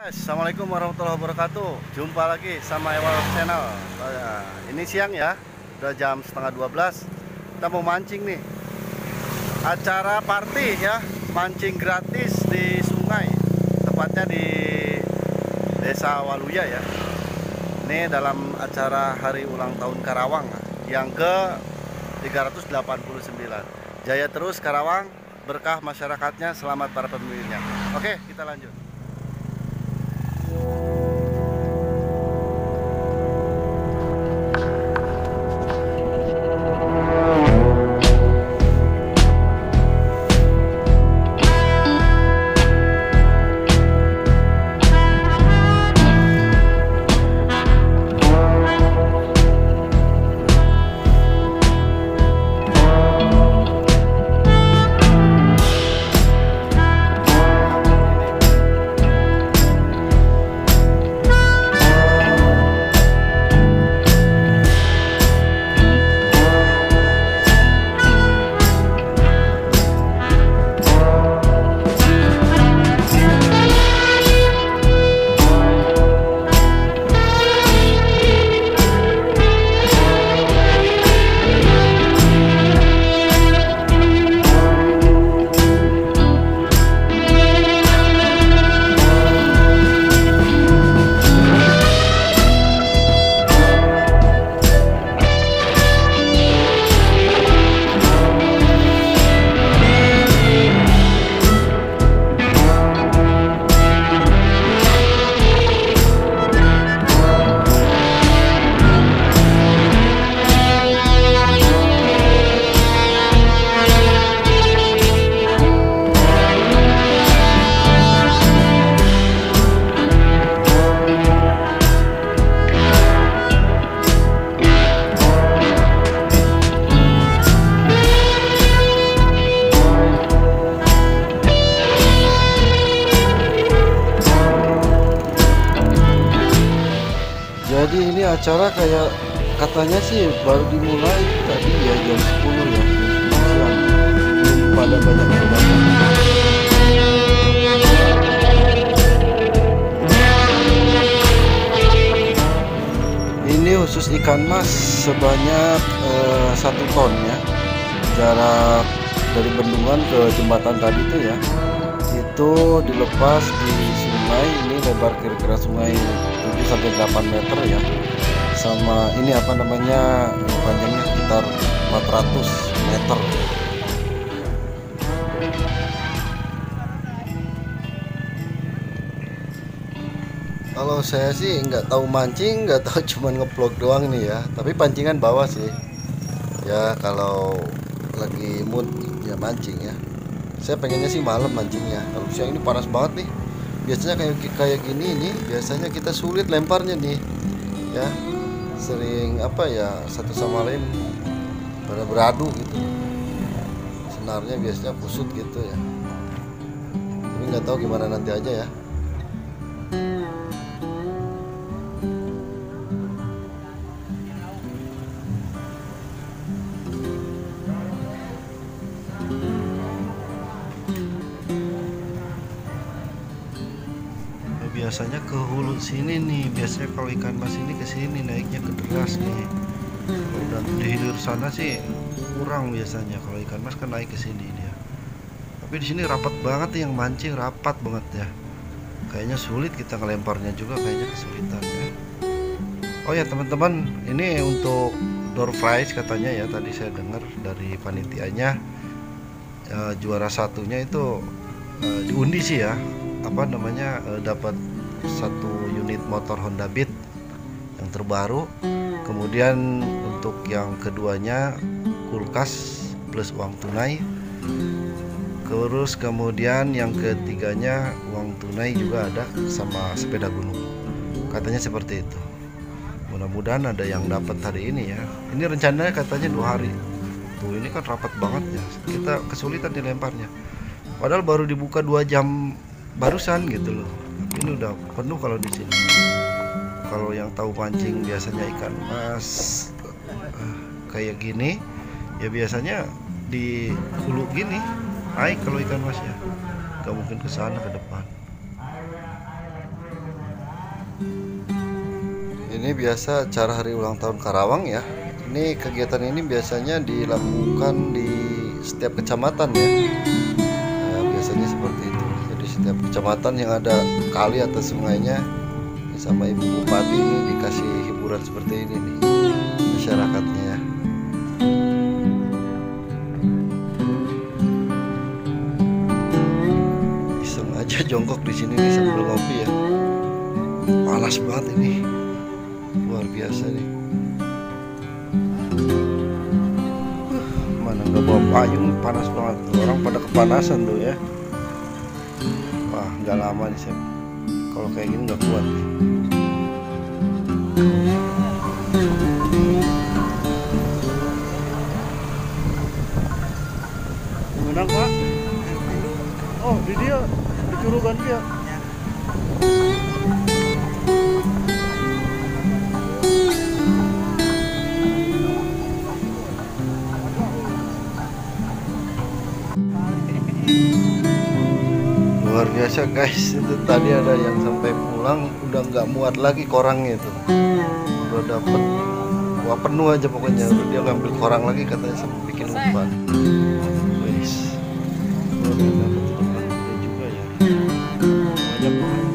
Assalamualaikum warahmatullahi wabarakatuh. Jumpa lagi sama Ewal Channel. Ini siang ya, udah jam 11:30. Kita mau mancing nih. Acara party ya, mancing gratis di sungai. Tepatnya di Desa Waluya ya. Ini dalam acara hari ulang tahun Karawang yang ke 389. Jaya terus Karawang, berkah masyarakatnya, selamat para pemiliknya. Oke, kita lanjut. Jadi ini acara kayak katanya sih baru dimulai tadi ya jam 10 ya, belum pada banyak yang datang. Ini khusus ikan mas sebanyak 1 ton ya, jarak dari bendungan ke jembatan tadi itu ya, itu dilepas di sungai. Ini lebar kira-kira sungai 7-8 meter ya, sama ini apa namanya, panjangnya sekitar 400 meter. Kalau saya sih nggak tahu mancing, nggak tahu, cuman ngeblok doang nih ya, tapi pancingan bawa sih ya, kalau lagi mood ya mancing ya. Saya pengennya sih malam mancingnya, kalau siang ini panas banget nih. Biasanya kayak gini nih, biasanya kita sulit lemparnya nih ya, sering apa ya, satu sama lain pada beradu gitu, senarnya biasanya kusut gitu ya, tapi nggak tahu gimana nanti aja ya. Biasanya ke hulu sini nih, biasanya kalau ikan mas ini ke sini naiknya ke deras nih. Kalau udah di hilir sana sih kurang biasanya, kalau ikan mas kan naik ke sini dia. Tapi di sini rapat banget nih, yang mancing rapat banget ya. Kayaknya sulit kita ngelemparnya juga, kayaknya kesulitannya. Oh ya teman-teman, ini untuk door prize katanya ya, tadi saya dengar dari panitianya, juara satunya itu diundi sih ya, apa namanya, dapat 1 unit motor Honda Beat yang terbaru, kemudian untuk yang keduanya kulkas plus uang tunai, terus kemudian yang ketiganya uang tunai juga ada sama sepeda gunung, katanya seperti itu. Mudah-mudahan ada yang dapat hari ini ya, ini rencananya katanya 2 hari tuh. Ini kan rapat banget ya, kita kesulitan dilemparnya, padahal baru dibuka 2 jam barusan gitu loh. Ini udah penuh kalau di sini. Kalau yang tahu pancing biasanya ikan mas kayak gini ya, biasanya di hulu gini naik kalau ikan mas ya, nggak mungkin ke sana ke depan. Ini biasa acara hari ulang tahun Karawang ya. Ini kegiatan ini biasanya dilakukan di setiap kecamatan ya. Nah, biasanya seperti itu. Jadi setiap kecamatan yang ada kali atau sungainya, sama ibu bupati ini dikasih hiburan seperti ini nih masyarakatnya ya. Iseng aja jongkok di sini nih sambil ngopi ya. Panas banget ini. Luar biasa nih. Mana nggak bawa payung, panas banget. Orang pada kepanasan tuh ya. Wah, nggak lama nih saya. Kalau kayak gini nggak kuat nih. Menang Pak. Oh, di dia dicurukan dia. Luar biasa guys, itu tadi ada yang sampai pulang udah nggak muat lagi korangnya itu, udah dapet, wah penuh aja pokoknya, udah dia ngambil korang lagi katanya sampai bikin umpan. Guys, udah dapet umpan juga ya, banyak banget.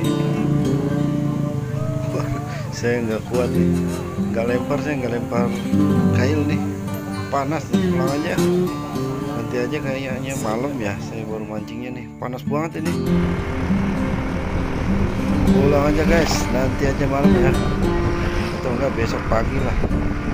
Saya nggak kuat nih, nggak lempar, saya nggak lempar kail nih, panas nih pulangannya. Nanti aja kayaknya malam ya, saya baru mancingnya nih, panas banget ini. Pulang aja guys, nanti aja malam ya, atau enggak besok pagi lah.